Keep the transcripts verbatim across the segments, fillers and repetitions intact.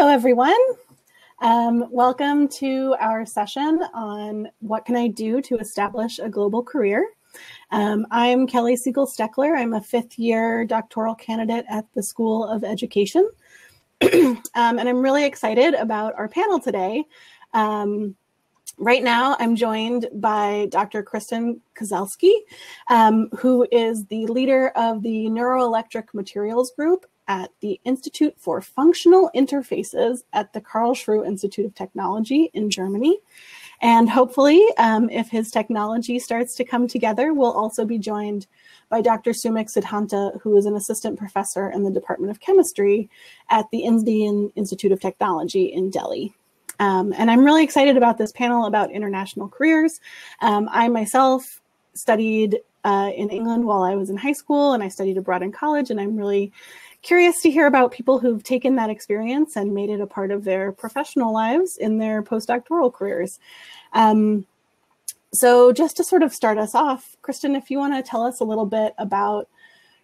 Hello, everyone. Um, welcome to our session on what can I do to establish a global career. Um, I'm Kelly Siegel-Steckler. I'm a fifth year doctoral candidate at the School of Education. um, and I'm really excited about our panel today. Um, Right now, I'm joined by Doctor Kristen Kozielski, um, who is the leader of the Neuroelectric Materials Group at the Institute for Functional Interfaces at the Karlsruhe Institute of Technology in Germany. And hopefully, um, if his technology starts to come together, we'll also be joined by Doctor Sumit Sidhanta, who is an assistant professor in the Department of Chemistry at the Indian Institute of Technology in Delhi. Um, and I'm really excited about this panel about international careers. Um, I myself studied uh, in England while I was in high school, and I studied abroad in college, and I'm really curious to hear about people who've taken that experience and made it a part of their professional lives in their postdoctoral careers. Um, so just to sort of start us off, Kristen, if you want to tell us a little bit about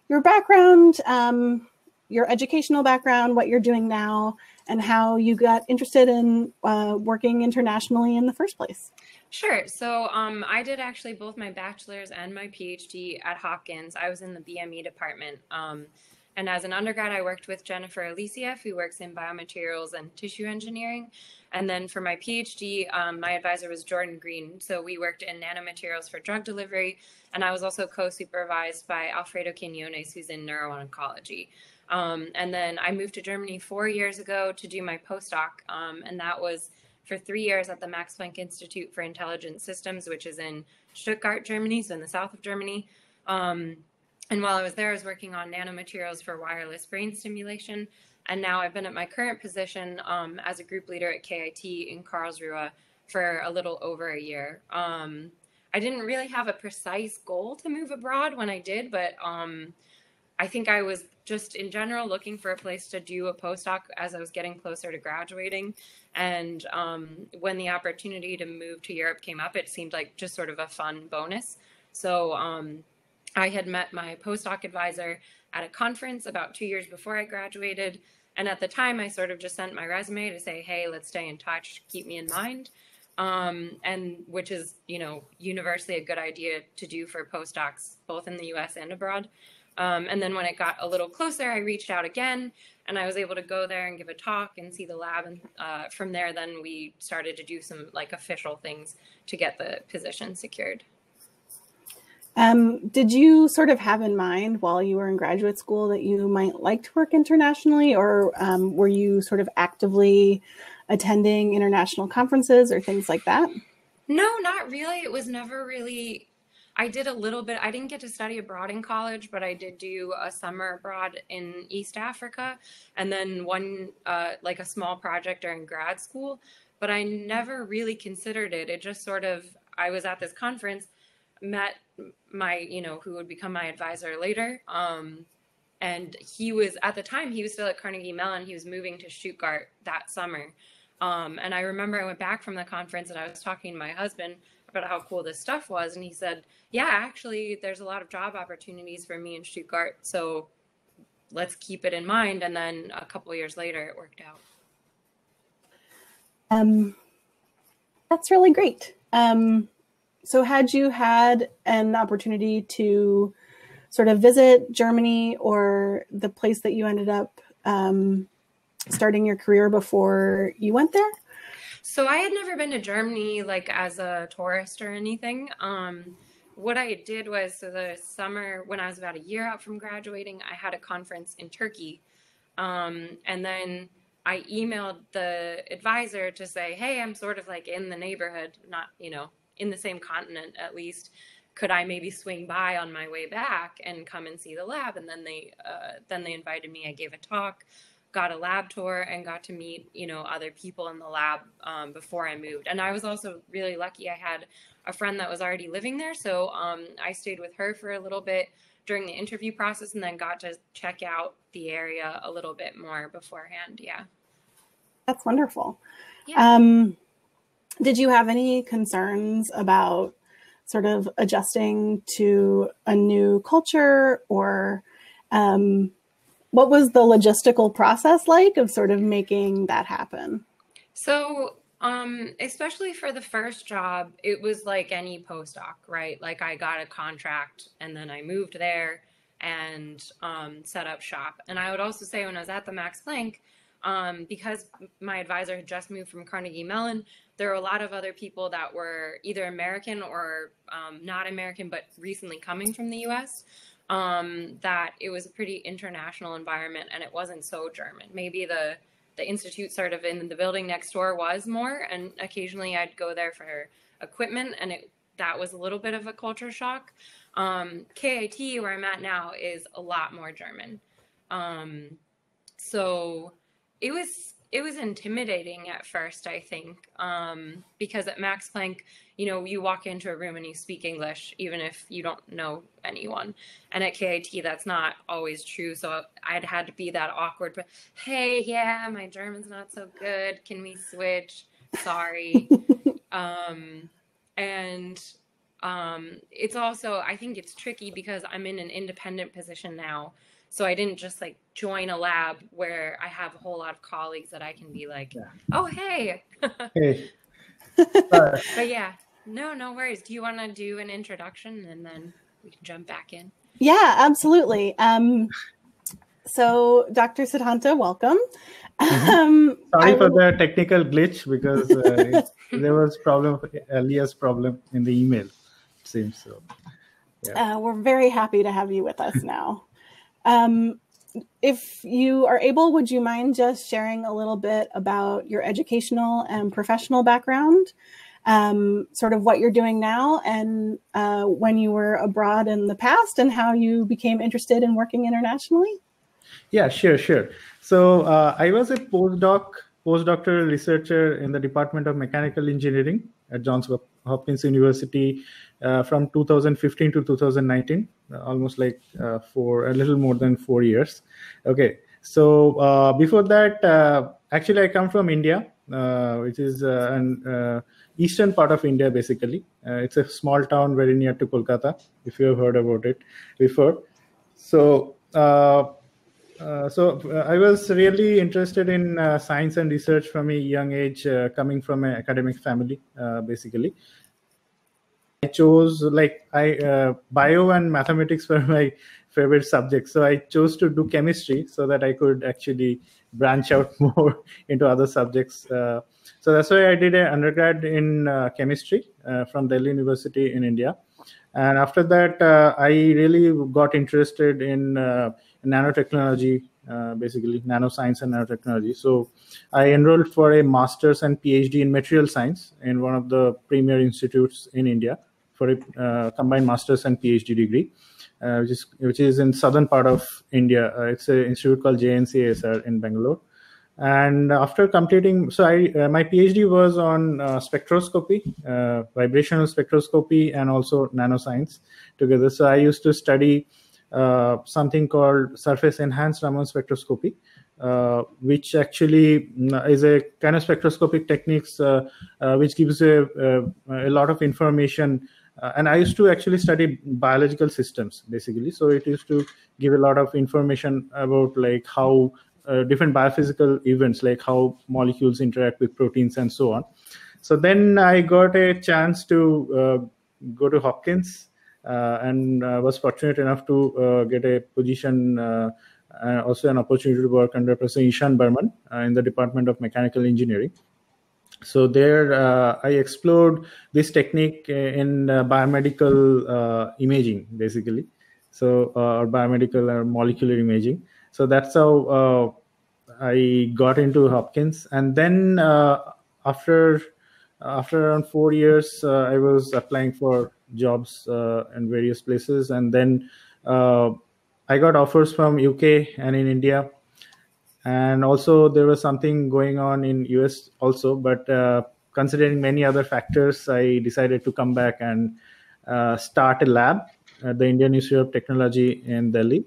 your background, um, your educational background, what you're doing now, and how you got interested in uh, working internationally in the first place. Sure. So um, I did actually both my bachelor's and my PhD at Hopkins. I was in the B M E department. Um, and as an undergrad, I worked with Jennifer Eliasief, who works in biomaterials and tissue engineering. And then for my PhD, um, my advisor was Jordan Green. So we worked in nanomaterials for drug delivery. And I was also co-supervised by Alfredo Quinones, who's in neuro-oncology. Um, and then I moved to Germany four years ago to do my postdoc, um, and that was for three years at the Max Planck Institute for Intelligent Systems, which is in Stuttgart, Germany, so in the south of Germany. Um, and while I was there, I was working on nanomaterials for wireless brain stimulation. And now I've been at my current position um, as a group leader at K I T in Karlsruhe for a little over a year. Um, I didn't really have a precise goal to move abroad when I did, but um, I think I was just in general looking for a place to do a postdoc as I was getting closer to graduating. And um, when the opportunity to move to Europe came up, it seemed like just sort of a fun bonus. So um, I had met my postdoc advisor at a conference about two years before I graduated. And at the time, I sort of just sent my resume to say, hey, let's stay in touch, keep me in mind. Um, and which is, you know, universally a good idea to do for postdocs, both in the U S and abroad. Um, and then when it got a little closer, I reached out again, and I was able to go there and give a talk and see the lab. And uh, from there, then we started to do some like official things to get the position secured. Um, did you sort of have in mind while you were in graduate school that you might like to work internationally, or um, were you sort of actively attending international conferences or things like that? No, not really. It was never really... I did a little bit. I didn't get to study abroad in college, but I did do a summer abroad in East Africa, and then one uh, like a small project during grad school. But I never really considered it. It just sort of, I was at this conference, met my, you know, who would become my advisor later. Um, and he was, at the time, he was still at Carnegie Mellon. He was moving to Stuttgart that summer. Um, and I remember I went back from the conference and I was talking to my husband about how cool this stuff was, and he said, yeah, actually there's a lot of job opportunities for me in Stuttgart, so let's keep it in mind. And then a couple of years later it worked out. Um, that's really great. Um, so had you had an opportunity to sort of visit Germany or the place that you ended up um, starting your career before you went there? So I had never been to Germany like as a tourist or anything. Um, what I did was, so the summer when I was about a year out from graduating, I had a conference in Turkey. Um, and then I emailed the advisor to say, hey, I'm sort of like in the neighborhood, not, you know, in the same continent at least. Could I maybe swing by on my way back and come and see the lab? And then they, uh, then they invited me. I gave a talk, got a lab tour, and got to meet, you know, other people in the lab um, before I moved. And I was also really lucky. I had a friend that was already living there. So um, I stayed with her for a little bit during the interview process and then got to check out the area a little bit more beforehand. Yeah. That's wonderful. Yeah. Um, did you have any concerns about sort of adjusting to a new culture or, um, What was the logistical process like of sort of making that happen? So um, especially for the first job, it was like any postdoc, right? Like I got a contract and then I moved there and um, set up shop. And I would also say when I was at the Max Planck, um, because my advisor had just moved from Carnegie Mellon, there were a lot of other people that were either American or um, not American, but recently coming from the U S, um, that it was a pretty international environment and it wasn't so German. Maybe the the institute sort of in the building next door was more, and occasionally I'd go there for equipment, and it that was a little bit of a culture shock. Um, K I T, where I'm at now, is a lot more German. Um, so it was it was intimidating at first, I think, um, because at Max Planck, you know, you walk into a room and you speak English, even if you don't know anyone. And at K I T, that's not always true. So I'd had to be that awkward, but hey, yeah, my German's not so good. Can we switch? Sorry. um, and um, it's also, I think it's tricky because I'm in an independent position now. So I didn't just like join a lab where I have a whole lot of colleagues that I can be like, yeah. oh, hey. hey. But yeah, no, no worries. Do you want to do an introduction and then we can jump back in? Yeah, absolutely. Um, so Doctor Sidhanta, welcome. Mm-hmm. um, Sorry I for will... the technical glitch because uh, it, there was problem, Elias problem in the email, it seems so. Yeah. Uh, we're very happy to have you with us now. Um, if you are able, would you mind just sharing a little bit about your educational and professional background, um, sort of what you're doing now and uh, when you were abroad in the past and how you became interested in working internationally? Yeah, sure, sure. So uh, I was a postdoc, postdoctoral researcher in the Department of Mechanical Engineering at Johns Hopkins University uh, from two thousand fifteen to two thousand nineteen, almost like uh, for a little more than four years. Okay, so uh, before that, uh, actually I come from India, uh, which is uh, an uh, eastern part of India, basically. Uh, it's a small town very near to Kolkata, if you have heard about it before. So, uh, Uh, so uh, I was really interested in uh, science and research from a young age, uh, coming from an academic family, uh, basically. I chose like I uh, bio and mathematics were my favorite subjects. So I chose to do chemistry so that I could actually branch out more into other subjects. Uh, so that's why I did an undergrad in uh, chemistry uh, from Delhi University in India. And after that, uh, I really got interested in uh, nanotechnology, uh, basically nanoscience and nanotechnology. So I enrolled for a master's and PhD in material science in one of the premier institutes in India for a uh, combined master's and PhD degree, uh, which is which is in southern part of India. Uh, it's an institute called J N C A S R in Bangalore. And after completing, so I, uh, my PhD was on uh, spectroscopy, uh, vibrational spectroscopy, and also nanoscience together. So I used to study Uh, something called surface enhanced Raman spectroscopy, uh, which actually is a kind of spectroscopic techniques uh, uh, which gives a, a, a lot of information. Uh, and I used to actually study biological systems, basically. So it used to give a lot of information about like how uh, different biophysical events, like how molecules interact with proteins and so on. So then I got a chance to uh, go to Hopkins. Uh, and uh, was fortunate enough to uh, get a position, uh, uh, also an opportunity to work under Professor Ishan Barman uh, in the Department of Mechanical Engineering. So there uh, I explored this technique in uh, biomedical uh, imaging, basically. So uh, or biomedical or molecular imaging. So that's how uh, I got into Hopkins. And then uh, after, after around four years, uh, I was applying for jobs uh, in various places, and then uh, I got offers from U K and in India, and also there was something going on in U S also, but uh, considering many other factors, I decided to come back and uh, start a lab at the Indian Institute of Technology in Delhi,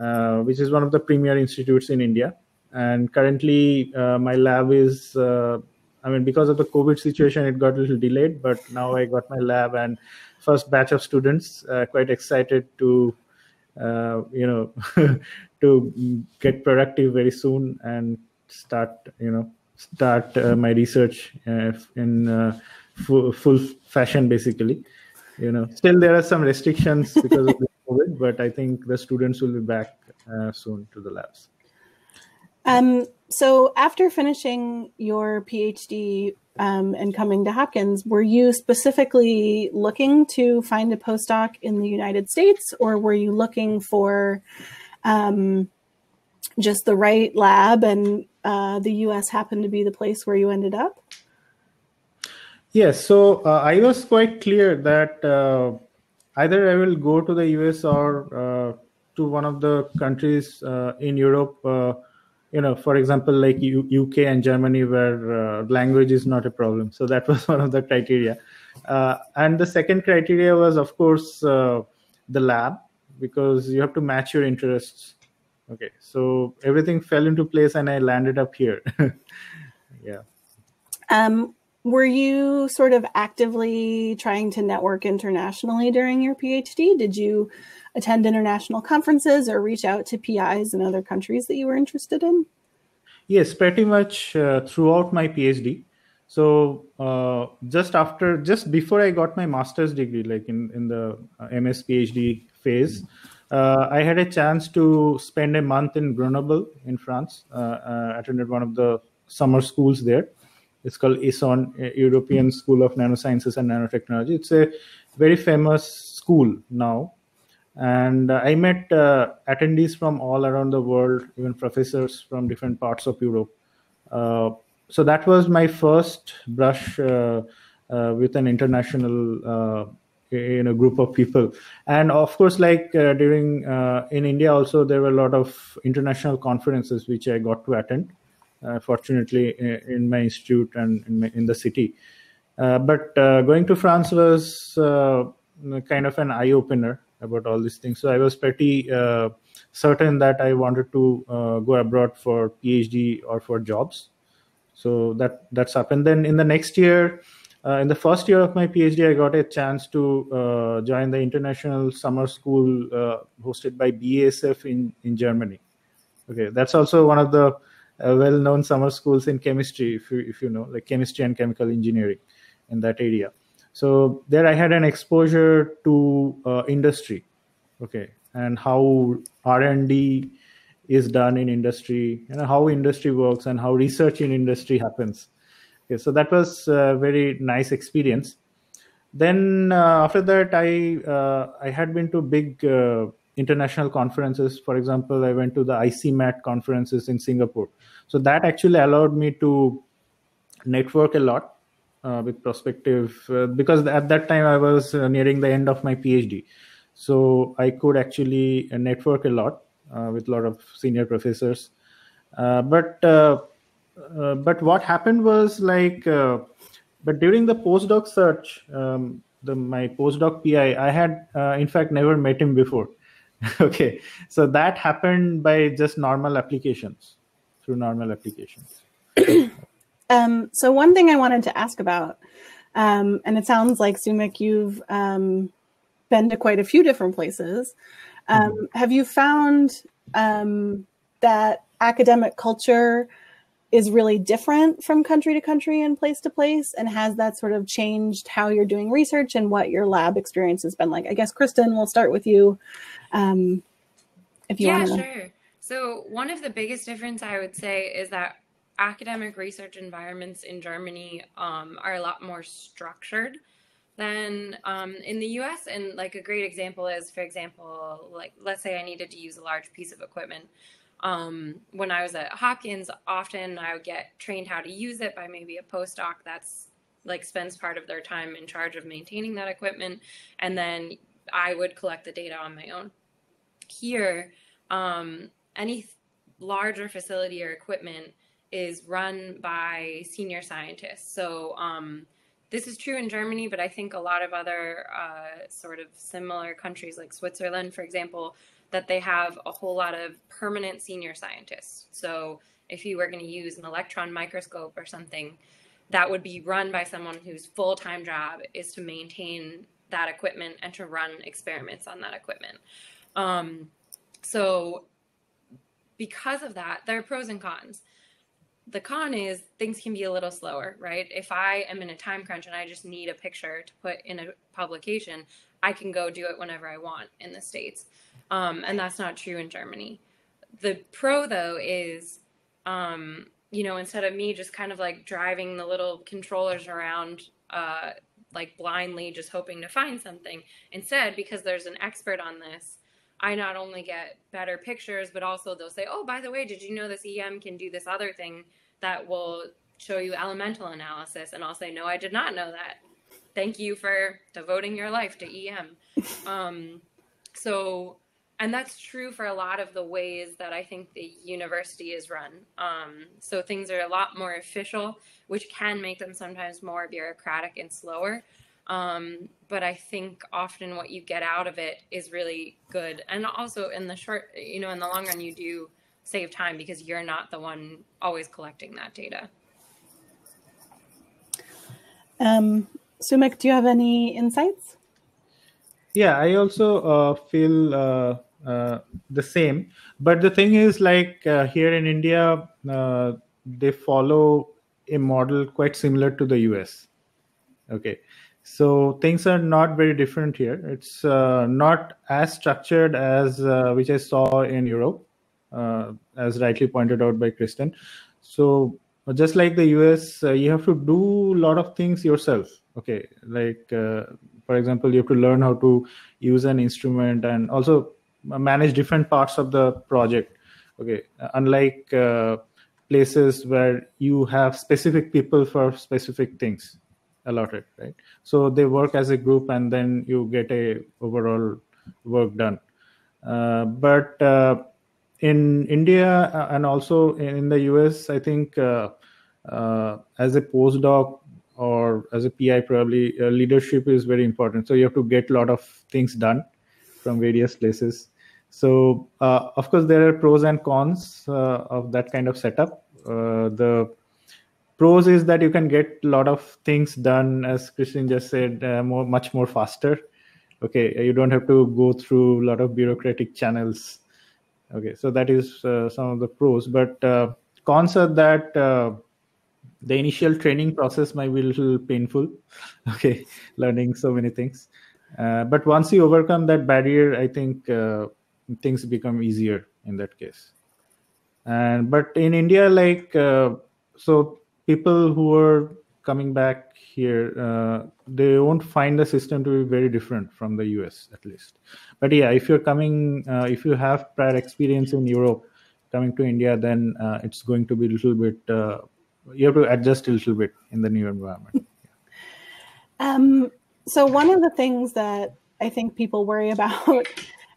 uh, which is one of the premier institutes in India. And currently uh, my lab is uh, I mean, because of the COVID situation, it got a little delayed, but now I got my lab and first batch of students, uh, quite excited to uh, you know, to get productive very soon and start, you know, start uh, my research uh, in uh, full, full fashion, basically. You know, still there are some restrictions because of the COVID, but I think the students will be back uh, soon to the labs. Um, so after finishing your PhD um, and coming to Hopkins, were you specifically looking to find a postdoc in the United States, or were you looking for um, just the right lab and uh, the U S happened to be the place where you ended up? Yes, yeah, so uh, I was quite clear that uh, either I will go to the U S or uh, to one of the countries uh, in Europe, uh, you know, for example, like U K and Germany, where uh, language is not a problem. So that was one of the criteria. Uh, and the second criteria was, of course, uh, the lab, because you have to match your interests. Okay, so everything fell into place and I landed up here. Yeah. Um, were you sort of actively trying to network internationally during your PhD? Did you attend international conferences or reach out to P Is in other countries that you were interested in? Yes, pretty much uh, throughout my PhD. So uh, just after, just before I got my master's degree, like in, in the M S PhD phase, uh, I had a chance to spend a month in Grenoble in France. Uh, uh, attended one of the summer schools there. It's called ESON, European School of Nanosciences and Nanotechnology. It's a very famous school now. And uh, I met uh, attendees from all around the world, even professors from different parts of Europe. Uh, so that was my first brush uh, uh, with an international uh, in a group of people. And of course, like uh, during uh, in India also, there were a lot of international conferences which I got to attend, uh, fortunately, in my institute and in, my, in the city. Uh, but uh, going to France was uh, kind of an eye-opener about all these things. So I was pretty uh, certain that I wanted to uh, go abroad for PhD or for jobs. So that that's happened. Then in the next year, uh, in the first year of my PhD, I got a chance to uh, join the international summer school uh, hosted by B A S F in, in Germany. Okay, that's also one of the uh, well-known summer schools in chemistry, if you, if you know, like chemistry and chemical engineering in that area. So there I had an exposure to uh, industry, okay, and how R and D is done in industry, you know, how industry works and how research in industry happens. Okay, so that was a very nice experience. Then uh, after that, I, uh, I had been to big uh, international conferences. For example, I went to the I C MAT conferences in Singapore. So that actually allowed me to network a lot. Uh, with prospective, uh, because at that time I was uh, nearing the end of my PhD. So I could actually uh, network a lot uh, with a lot of senior professors. Uh, but uh, uh, but what happened was like, uh, but during the postdoc search, um, the, my postdoc P I, I had uh, in fact never met him before. Okay, so that happened by just normal applications, through normal applications. Um, so one thing I wanted to ask about, um, and it sounds like, Sumit, you've um, been to quite a few different places. Um, have you found um, that academic culture is really different from country to country and place to place? And has that sort of changed how you're doing research and what your lab experience has been like? I guess, Kristen, we'll start with you. Um, if you want to. Yeah, sure. So one of the biggest difference I would say is that academic research environments in Germany um, are a lot more structured than um, in the U S. And like a great example is, for example, like let's say I needed to use a large piece of equipment. Um, when I was at Hopkins, often I would get trained how to use it by maybe a postdoc that's like spends part of their time in charge of maintaining that equipment. And then I would collect the data on my own. Here, um, any larger facility or equipment is run by senior scientists. So um, this is true in Germany, but I think a lot of other uh, sort of similar countries like Switzerland, for example, that they have a whole lot of permanent senior scientists. So if you were going to use an electron microscope or something, that would be run by someone whose full-time job is to maintain that equipment and to run experiments on that equipment. Um, so because of that, there are pros and cons. The con is things can be a little slower, right? If I am in a time crunch and I just need a picture to put in a publication, I can go do it whenever I want in the States. Um, and that's not true in Germany. The pro, though, is, um, you know, instead of me just kind of like driving the little controllers around, uh, like blindly just hoping to find something, instead, because there's an expert on this, I not only get better pictures, but also they'll say, oh, by the way, did you know this E M can do this other thing that will show you elemental analysis? And I'll say, no, I did not know that. Thank you for devoting your life to E M. Um, so, and that's true for a lot of the ways that I think the university is run. Um, so things are a lot more official, which can make them sometimes more bureaucratic and slower. Um, but I think often what you get out of it is really good. And also in the short, you know, in the long run, you do save time because you're not the one always collecting that data. Um, Sumit, do you have any insights? Yeah, I also uh, feel uh, uh, the same. But the thing is, like uh, here in India, uh, they follow a model quite similar to the U S. Okay. So things are not very different here. It's uh, not as structured as uh, which I saw in Europe, uh, as rightly pointed out by Kristen. So just like the U S, uh, you have to do a lot of things yourself. Okay, like uh, for example, you have to learn how to use an instrument and also manage different parts of the project. Okay, unlike uh, places where you have specific people for specific things allotted, right? So they work as a group and then you get a overall work done. Uh, but uh, in India and also in the U S, I think uh, uh, as a postdoc or as a P I, probably uh, leadership is very important. So you have to get a lot of things done from various places. So uh, of course, there are pros and cons uh, of that kind of setup. Uh, the pros is that you can get a lot of things done, as Kristen just said, uh, more, much more faster. Okay, you don't have to go through a lot of bureaucratic channels. Okay, so that is uh, some of the pros. But uh, cons are that uh, the initial training process might be a little painful. Okay, learning so many things. Uh, but once you overcome that barrier, I think uh, things become easier in that case. And but in India, like uh, so. People who are coming back here, uh, they won't find the system to be very different from the U S, at least. But yeah, if you're coming, uh, if you have prior experience in Europe, coming to India, then uh, it's going to be a little bit, uh, you have to adjust a little bit in the new environment. Yeah. Um, so one of the things that I think people worry about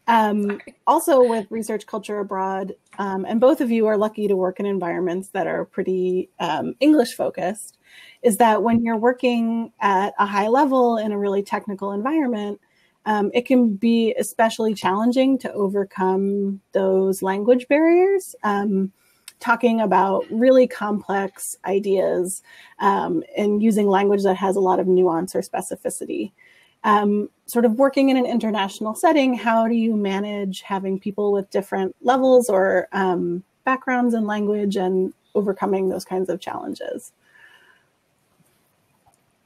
Um, also with research culture abroad, um, and both of you are lucky to work in environments that are pretty um, English focused, is that when you're working at a high level in a really technical environment, um, it can be especially challenging to overcome those language barriers, um, talking about really complex ideas um, and using language that has a lot of nuance or specificity. Um, sort of working in an international setting, how do you manage having people with different levels or um, backgrounds in language and overcoming those kinds of challenges?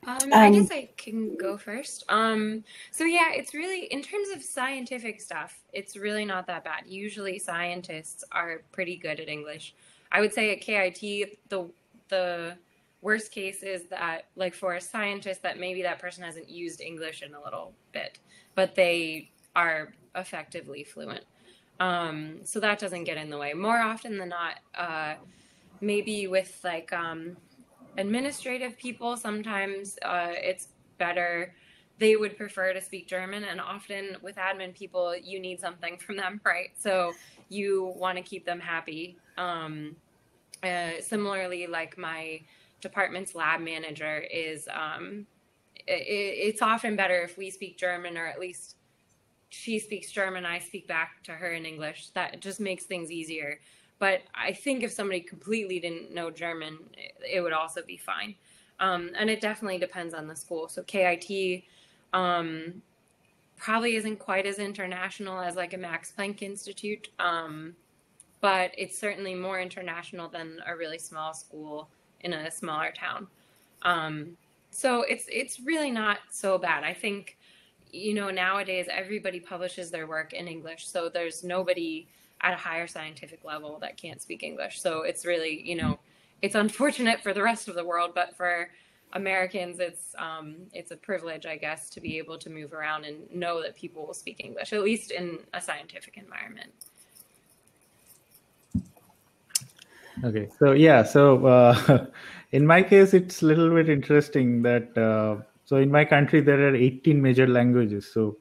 Um, um, I guess I can go first. Um, so yeah, it's really, in terms of scientific stuff, it's really not that bad. Usually scientists are pretty good at English. I would say at K I T, the the... worst case is that, like, for a scientist, that maybe that person hasn't used English in a little bit, but they are effectively fluent. Um, so that doesn't get in the way. More often than not, uh, maybe with like um, administrative people, sometimes uh, it's better. They would prefer to speak German, and often with admin people, you need something from them, right? So you want to keep them happy. Um, uh, similarly, like my department's lab manager is, um, it, it's often better if we speak German, or at least she speaks German, I speak back to her in English. That just makes things easier. But I think if somebody completely didn't know German, it, it would also be fine. Um, and it definitely depends on the school. So K I T um, probably isn't quite as international as like a Max Planck Institute, um, but it's certainly more international than a really small school in a smaller town. Um, so it's it's really not so bad. I think, you know, nowadays everybody publishes their work in English, so there's nobody at a higher scientific level that can't speak English. So it's really, you know, it's unfortunate for the rest of the world, but for Americans, it's um, it's a privilege, I guess, to be able to move around and know that people will speak English, at least in a scientific environment. Okay, so yeah, so uh, in my case, it's a little bit interesting that, uh, so in my country, there are eighteen major languages. So,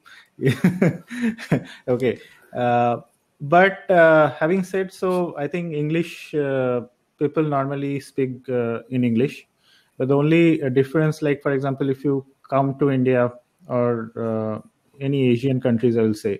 okay, uh, but uh, having said so, I think English, uh, people normally speak uh, in English. But the only difference, like, for example, if you come to India or uh, any Asian countries, I will say,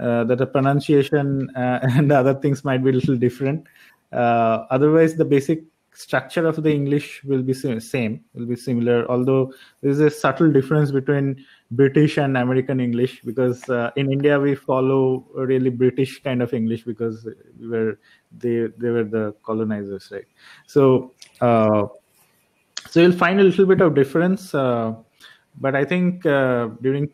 uh, that the pronunciation uh, and other things might be a little different. Uh, otherwise, the basic structure of the English will be same, will be similar, although there is a subtle difference between British and American English, because uh, in India, we follow a really British kind of English because we were, they, they were the colonizers, right? So... Uh, So you'll find a little bit of difference, uh, but I think uh, during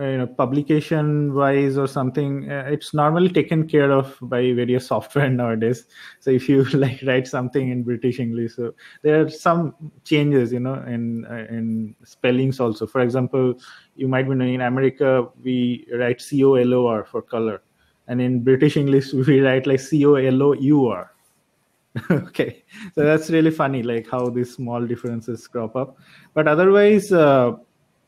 uh, you know, publication-wise or something, uh, it's normally taken care of by various software nowadays. So if you like write something in British English, so there are some changes, you know, in uh, in spellings also. For example, you might be knowing in America we write C O L O R for color, and in British English we write like C O L O U R. Okay, so that's really funny, like how these small differences crop up. But otherwise, uh,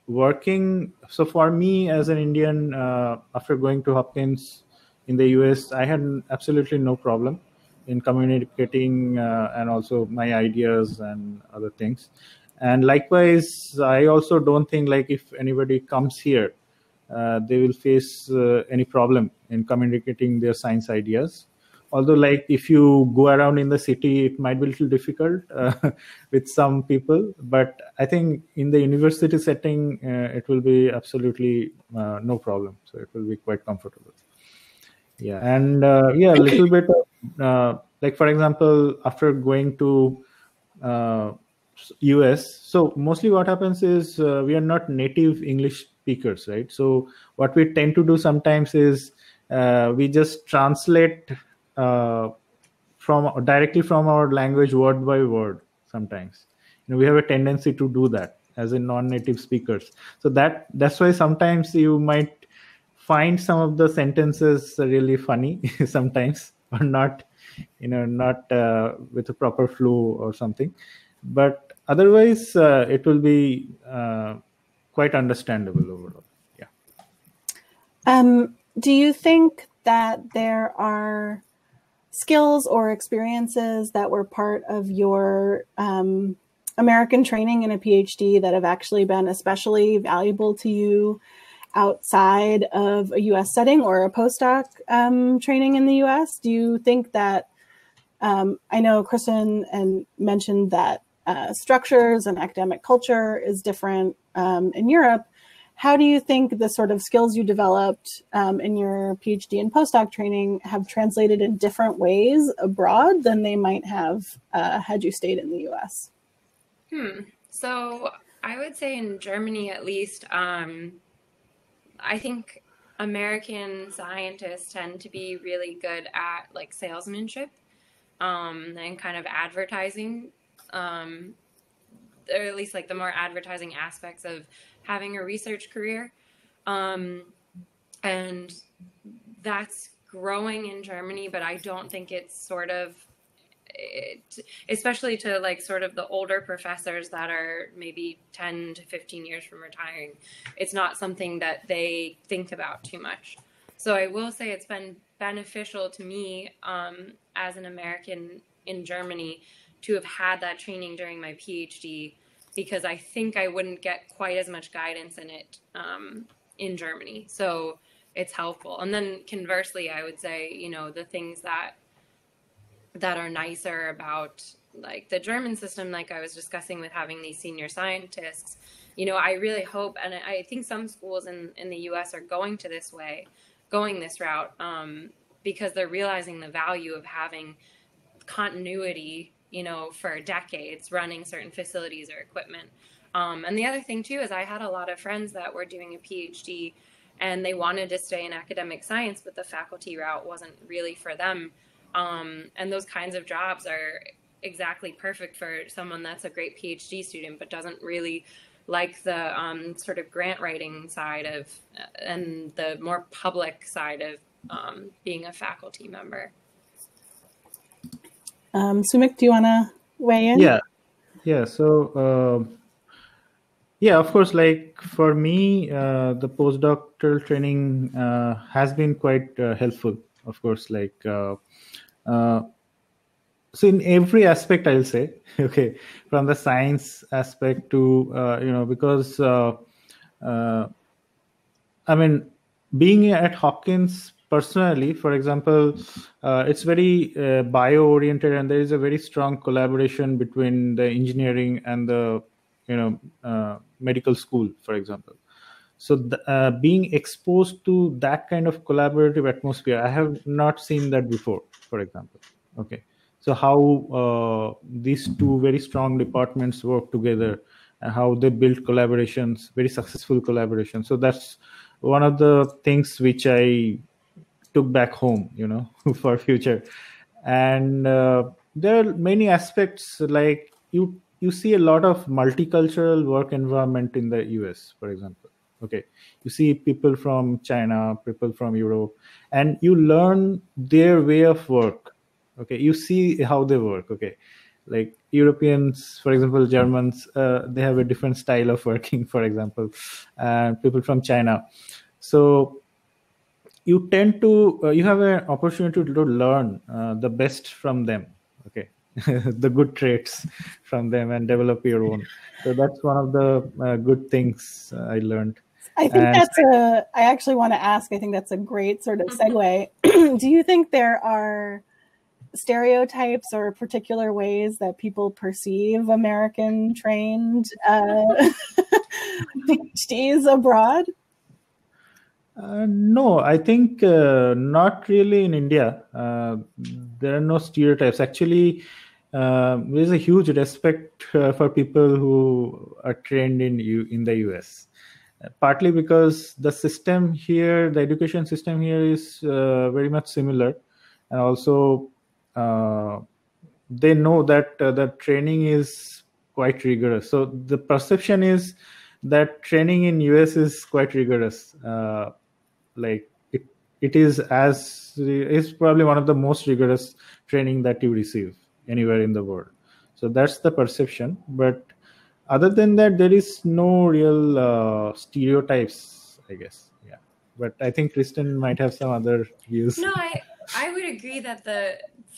working, so for me as an Indian, uh, after going to Hopkins in the U S, I had absolutely no problem in communicating uh, and also my ideas and other things. And likewise, I also don't think like if anybody comes here, uh, they will face uh, any problem in communicating their science ideas. Although, like, if you go around in the city, it might be a little difficult uh, with some people. But I think in the university setting, uh, it will be absolutely uh, no problem. So it will be quite comfortable. Yeah. And, uh, yeah, a little bit, of, uh, like, for example, after going to uh, U S, so mostly what happens is uh, we are not native English speakers, right? So what we tend to do sometimes is uh, we just translate Uh, from directly from our language word by word sometimes. You know, we have a tendency to do that as in non-native speakers. So that that's why sometimes you might find some of the sentences really funny sometimes, or not, you know, not uh, with a proper flow or something. But otherwise, uh, it will be uh, quite understandable overall. Yeah. Um, do you think that there are skills or experiences that were part of your um, American training in a PhD that have actually been especially valuable to you outside of a U S setting or a postdoc um, training in the U S? Do you think that, um, I know Kristen and mentioned that uh, structures and academic culture is different um, in Europe. How do you think the sort of skills you developed um, in your PhD and postdoc training have translated in different ways abroad than they might have uh, had you stayed in the U S? Hmm. So I would say in Germany, at least, um, I think American scientists tend to be really good at like salesmanship um, and kind of advertising, um, or at least like the more advertising aspects of having a research career. Um, and that's growing in Germany, but I don't think it's sort of, it, especially to like sort of the older professors that are maybe ten to fifteen years from retiring, it's not something that they think about too much. So I will say it's been beneficial to me um, as an American in Germany to have had that training during my PhD, because I think I wouldn't get quite as much guidance in it um, in Germany. So it's helpful. And then conversely, I would say, you know, the things that that are nicer about like the German system, like I was discussing with having these senior scientists, you know, I really hope, and I think some schools in, in the U S are going to this way, going this route, um, because they're realizing the value of having continuity, you know, for decades running certain facilities or equipment. Um, and the other thing too, is I had a lot of friends that were doing a PhD and they wanted to stay in academic science, but the faculty route wasn't really for them. Um, and those kinds of jobs are exactly perfect for someone that's a great PhD student, but doesn't really like the um, sort of grant writing side of, and the more public side of um, being a faculty member. Um, Sumit, do you want to weigh in? Yeah, yeah. So, uh, yeah, of course, like for me, uh, the postdoctoral training uh, has been quite uh, helpful, of course, like, uh, uh, so in every aspect, I'll say, okay, from the science aspect to, uh, you know, because, uh, uh, I mean, being at Hopkins personally, for example, uh, it's very uh, bio-oriented, and there is a very strong collaboration between the engineering and the, you know, uh, medical school, for example. So the, uh, being exposed to that kind of collaborative atmosphere, I have not seen that before, for example, okay. So how uh, these two very strong departments work together and how they build collaborations, very successful collaborations. So that's one of the things which I took back home, you know, for future. And uh, there are many aspects, like you, you see a lot of multicultural work environment in the U S, for example. Okay, you see people from China, people from Europe, and you learn their way of work. Okay, you see how they work. Okay, like Europeans, for example, Germans, uh, they have a different style of working, for example, and uh, people from China. So you tend to, uh, you have an opportunity to learn uh, the best from them. Okay, the good traits from them and develop your own. So that's one of the uh, good things uh, I learned. I think and that's a, I actually want to ask, I think that's a great sort of segue. Do you think there are stereotypes or particular ways that people perceive American trained uh, PhDs abroad? Uh, no, I think uh, not really in India. Uh, there are no stereotypes. Actually, uh, there's a huge respect uh, for people who are trained in, U in the U S, uh, partly because the system here, the education system here is uh, very much similar, and also Uh, they know that uh, the training is quite rigorous. So the perception is that training in U S is quite rigorous. Uh, like it, it is as is probably one of the most rigorous training that you receive anywhere in the world. So that's the perception. But other than that, there is no real uh, stereotypes, I guess. Yeah. But I think Kristen might have some other views. No, I I would agree that the.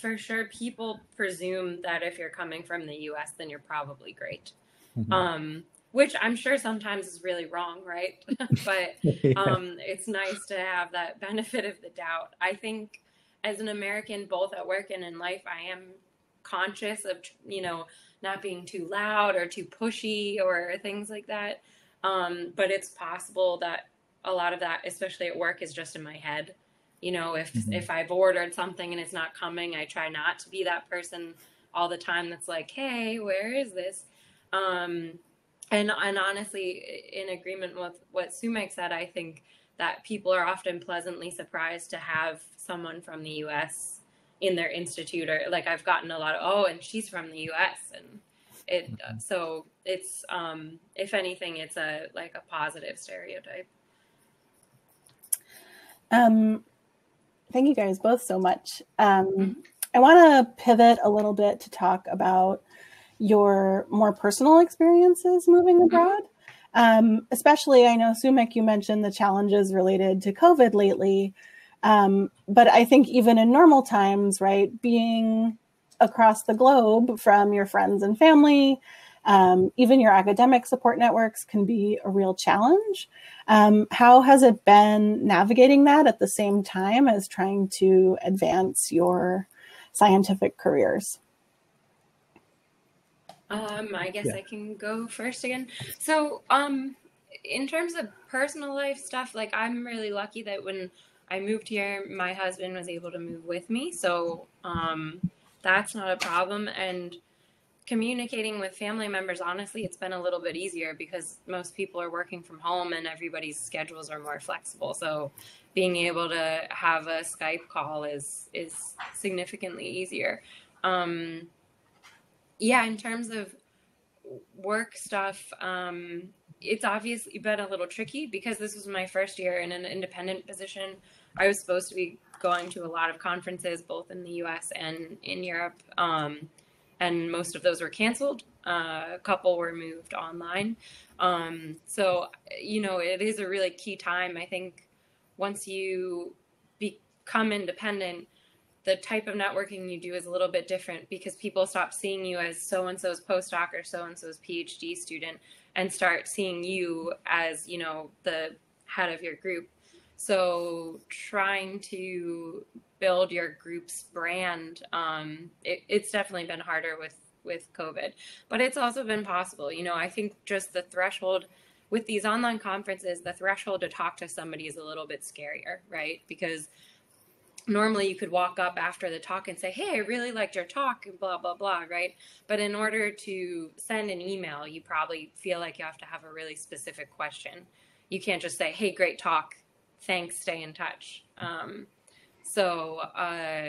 For sure, people presume that if you're coming from the U S, then you're probably great, mm-hmm. um, which I'm sure sometimes is really wrong, right? But yeah. um, it's nice to have that benefit of the doubt. I think as an American, both at work and in life, I am conscious of, you know, not being too loud or too pushy or things like that. Um, but it's possible that a lot of that, especially at work, is just in my head. You know, if, mm-hmm. if I've ordered something and it's not coming, I try not to be that person all the time that's like, hey, where is this? Um, and, and honestly, in agreement with what Sumit said, I think that people are often pleasantly surprised to have someone from the U S in their institute, or like I've gotten a lot of, oh, and she's from the U S. And it, mm-hmm. so it's, um, if anything, it's a, like a positive stereotype. Um. Thank you guys both so much. Um, I want to pivot a little bit to talk about your more personal experiences moving abroad. Um, especially, I know, Sumit, you mentioned the challenges related to COVID lately. Um, but I think even in normal times, right, being across the globe from your friends and family, um, even your academic support networks can be a real challenge. Um, how has it been navigating that at the same time as trying to advance your scientific careers? Um, I guess yeah. I can go first again. So um, in terms of personal life stuff, like I'm really lucky that when I moved here, my husband was able to move with me. So um, that's not a problem. And communicating with family members, honestly, it's been a little bit easier because most people are working from home and everybody's schedules are more flexible. So being able to have a Skype call is, is significantly easier. Um, Yeah, in terms of work stuff, um, it's obviously been a little tricky because this was my first year in an independent position. I was supposed to be going to a lot of conferences, both in the U S and in Europe, um, and most of those were canceled. Uh, a couple were moved online. Um, so, you know, it is a really key time. I think once you become independent, the type of networking you do is a little bit different because people stop seeing you as so-and-so's postdoc or so-and-so's PhD student and start seeing you as, you know, the head of your group. So trying to build your group's brand, um, it, it's definitely been harder with, with COVID, but it's also been possible. You know, I think just the threshold with these online conferences, the threshold to talk to somebody is a little bit scarier, right? Because normally you could walk up after the talk and say, hey, I really liked your talk and blah, blah, blah, right? But in order to send an email, you probably feel like you have to have a really specific question. You can't just say, hey, great talk. Thanks, stay in touch. Um, so uh,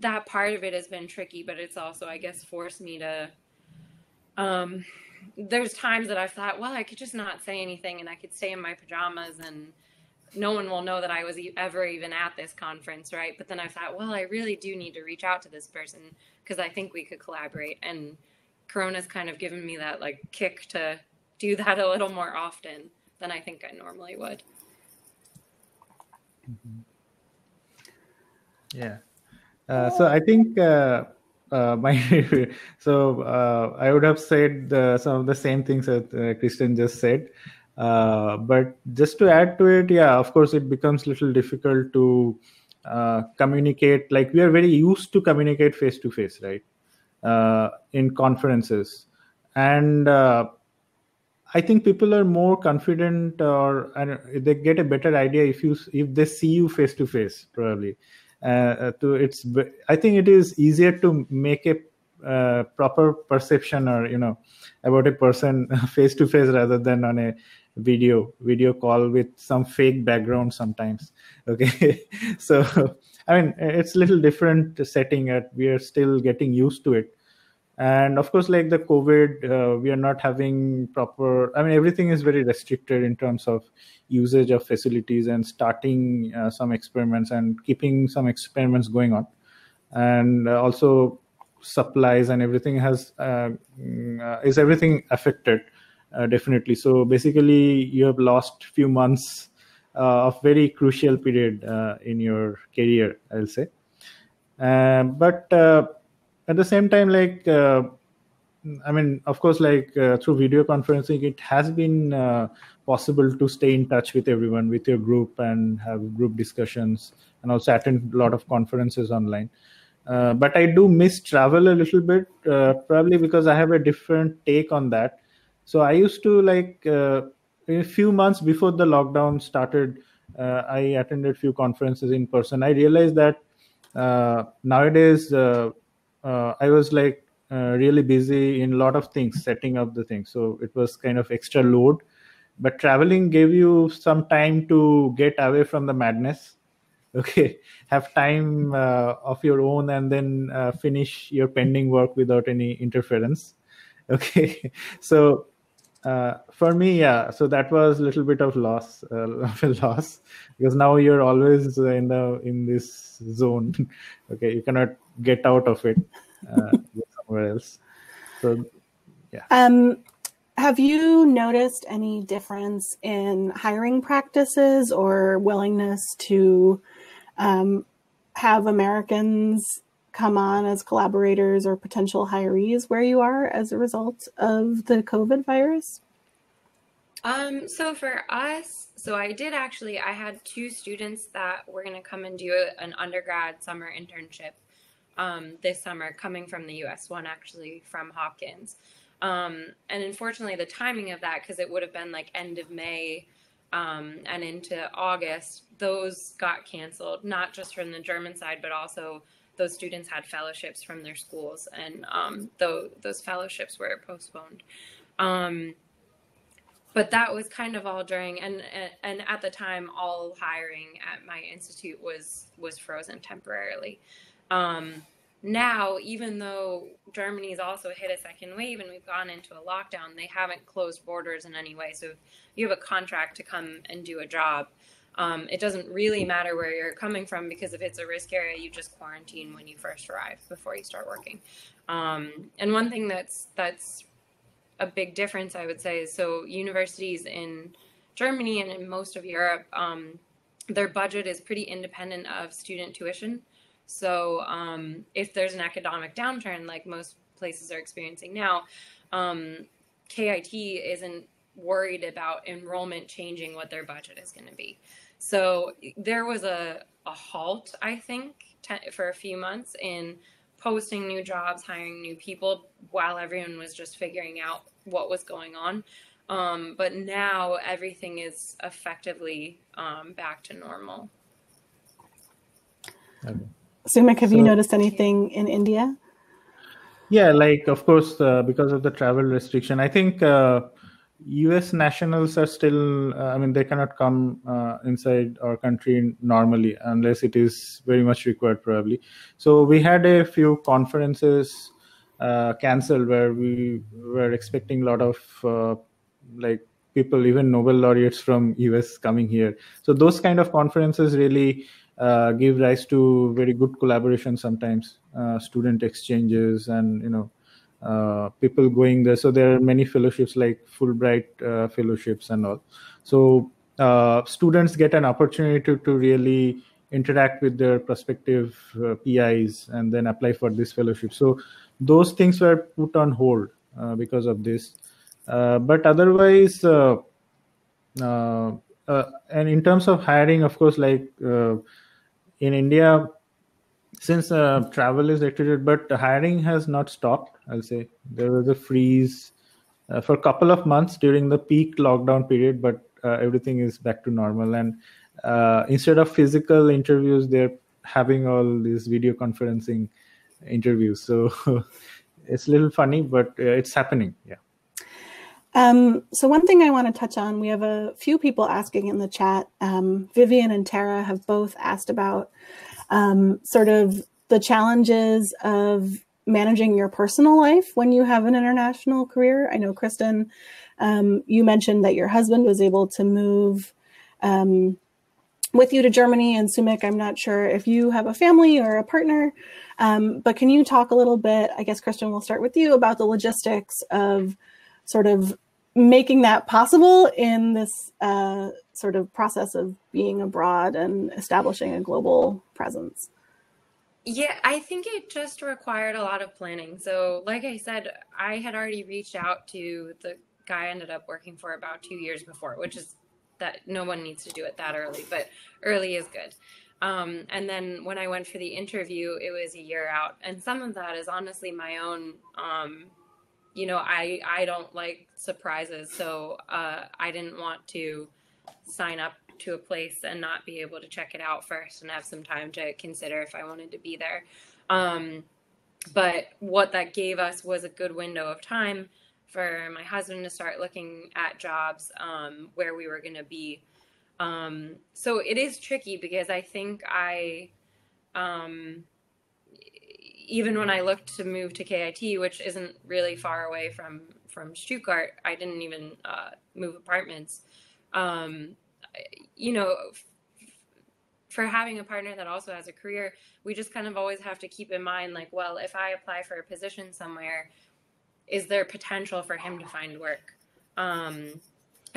that part of it has been tricky, but it's also, I guess, forced me to, um, there's times that I've thought, well, I could just not say anything and I could stay in my pajamas and no one will know that I was ever even at this conference, right? But then I thought, well, I really do need to reach out to this person because I think we could collaborate. And Corona's kind of given me that like kick to do that a little more often than I think I normally would. Mm-hmm. Yeah. Uh, so I think uh, uh, my so uh, I would have said uh, some of the same things that uh, Kristen just said. Uh, but just to add to it, yeah, of course, it becomes a little difficult to uh, communicate. Like we are very used to communicate face to face, right? Uh, in conferences. And uh, I think people are more confident or and they get a better idea if you if they see you face to face, probably. Uh, to it's, I think it is easier to make a uh, proper perception or, you know, about a person face to face rather than on a video video call with some fake background sometimes. Okay. So I mean, it's a little different setting at we are still getting used to it. And of course, like the COVID, uh, we are not having proper, I mean, everything is very restricted in terms of usage of facilities and starting uh, some experiments and keeping some experiments going on. And uh, also supplies and everything has, uh, is everything affected? Uh, definitely. So basically you have lost few months uh, of very crucial period uh, in your career, I'll say. Uh, but uh, at the same time, like, uh, I mean, of course, like uh, through video conferencing, it has been uh, possible to stay in touch with everyone, with your group and have group discussions and also attend a lot of conferences online. Uh, but I do miss travel a little bit, uh, probably because I have a different take on that. So I used to like uh, a few months before the lockdown started, uh, I attended a few conferences in person. I realized that uh, nowadays uh, uh, I was like uh, really busy in a lot of things, setting up the things. So it was kind of extra load, but traveling gave you some time to get away from the madness. Okay, have time uh, of your own and then uh, finish your pending work without any interference. Okay, so uh, for me, yeah, so that was a little bit of loss, uh, of a loss, because now you're always in the in this zone. Okay, you cannot get out of it uh, somewhere else. So, yeah. Um, have you noticed any difference in hiring practices or willingness to Um, have Americans come on as collaborators or potential hirees where you are as a result of the COVID virus? Um, so for us, so I did actually, I had two students that were going to come and do an undergrad summer internship um, this summer coming from the U S, one actually from Hopkins. Um, and unfortunately, the timing of that, because it would have been like end of May um, and into August, those got canceled, not just from the German side, but also those students had fellowships from their schools, and um, th those fellowships were postponed. Um, but that was kind of all during, and, and at the time, all hiring at my institute was, was frozen temporarily. Um, Now, even though Germany's also hit a second wave and we've gone into a lockdown, they haven't closed borders in any way. So if you have a contract to come and do a job, um, it doesn't really matter where you're coming from, because if it's a risk area, you just quarantine when you first arrive before you start working. Um, and one thing that's that's a big difference, I would say, is so universities in Germany and in most of Europe, um, their budget is pretty independent of student tuition. So um, if there's an academic downturn, like most places are experiencing now, um, K I T isn't worried about enrollment changing what their budget is going to be. So there was a, a halt, I think, for a few months in posting new jobs, hiring new people, while everyone was just figuring out what was going on. Um, but now everything is effectively um, back to normal. Okay. Sumit, have so, you noticed anything in India? Yeah, like, of course, uh, because of the travel restriction, I think uh, U S nationals are still, uh, I mean, they cannot come uh, inside our country normally unless it is very much required, probably. So we had a few conferences uh, canceled where we were expecting a lot of, uh, like, people, even Nobel laureates from U S coming here. So those kind of conferences really Uh, give rise to very good collaboration sometimes, uh, student exchanges, and you know, uh, people going there. So there are many fellowships like Fulbright uh, fellowships and all. So uh, students get an opportunity to, to really interact with their prospective uh, P Is and then apply for this fellowship. So those things were put on hold uh, because of this. Uh, but otherwise, uh, uh, uh, and in terms of hiring, of course, like uh, in India, since uh, travel is restricted, but hiring has not stopped, I'll say. There was a freeze uh, for a couple of months during the peak lockdown period, but uh, everything is back to normal. And uh, instead of physical interviews, they're having all these video conferencing interviews. So it's a little funny, but uh, it's happening, yeah. Um, so one thing I want to touch on, we have a few people asking in the chat. Um, Vivian and Tara have both asked about um, sort of the challenges of managing your personal life when you have an international career. I know, Kristen, um, you mentioned that your husband was able to move um, with you to Germany, and Sumit, I'm not sure if you have a family or a partner, um, but can you talk a little bit, I guess, Kristen, we'll start with you, about the logistics of sort of making that possible in this uh, sort of process of being abroad and establishing a global presence? Yeah, I think it just required a lot of planning. So like I said, I had already reached out to the guy I ended up working for about two years before, which is that no one needs to do it that early, but early is good. Um, and then when I went for the interview, it was a year out. And some of that is honestly my own um, you know, I, I don't like surprises, so uh, I didn't want to sign up to a place and not be able to check it out first and have some time to consider if I wanted to be there. Um, but what that gave us was a good window of time for my husband to start looking at jobs um, where we were going to be. Um, so it is tricky because I think I... Um, Even when I looked to move to K I T, which isn't really far away from, from Stuttgart, I didn't even uh, move apartments. Um, you know, f for having a partner that also has a career, we just kind of always have to keep in mind, like, well, if I apply for a position somewhere, is there potential for him to find work? Um,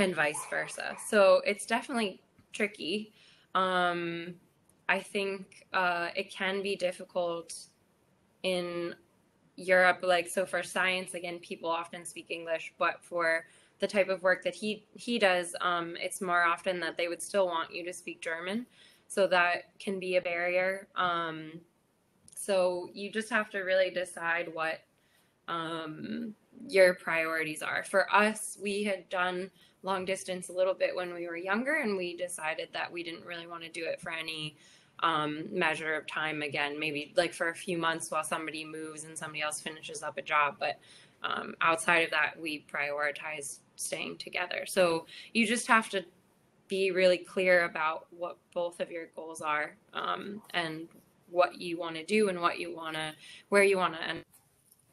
and vice versa. So it's definitely tricky. Um, I think uh, it can be difficult in Europe, like, so for science, again, people often speak English, but for the type of work that he, he does, um, it's more often that they would still want you to speak German. So that can be a barrier. Um, So you just have to really decide what um, your priorities are. For us, we had done long distance a little bit when we were younger, and we decided that we didn't really want to do it for any um, measure of time again, maybe like for a few months while somebody moves and somebody else finishes up a job. But um, outside of that, we prioritize staying together. So you just have to be really clear about what both of your goals are, um, and what you want to do and what you want to, where you want to end.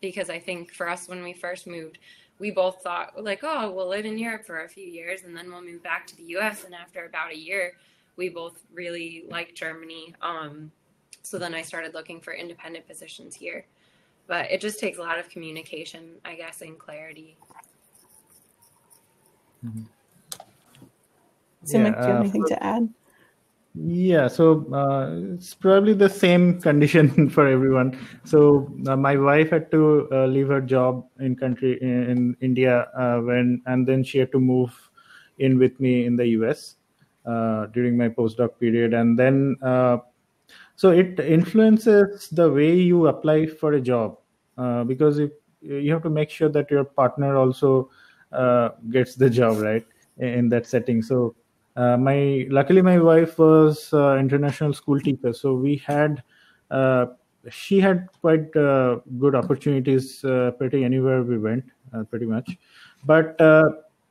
Because I think for us, when we first moved, we both thought like, oh, we'll live in Europe for a few years and then we'll move back to the U S. And after about a year, we both really liked Germany. Um, so then I started looking for independent positions here. But it just takes a lot of communication, I guess, and clarity. Mm-hmm. So, yeah, Mike, do you have uh, anything for, to add? Yeah, so uh, it's probably the same condition for everyone. So uh, my wife had to uh, leave her job in country in India uh, when, and then she had to move in with me in the U S uh, during my postdoc period. And then, uh, so it influences the way you apply for a job, uh, because it, you have to make sure that your partner also uh, gets the job, right, in that setting. So. Uh, my luckily, my wife was uh, international school teacher, so we had uh, she had quite uh, good opportunities uh, pretty anywhere we went, uh, pretty much. But uh,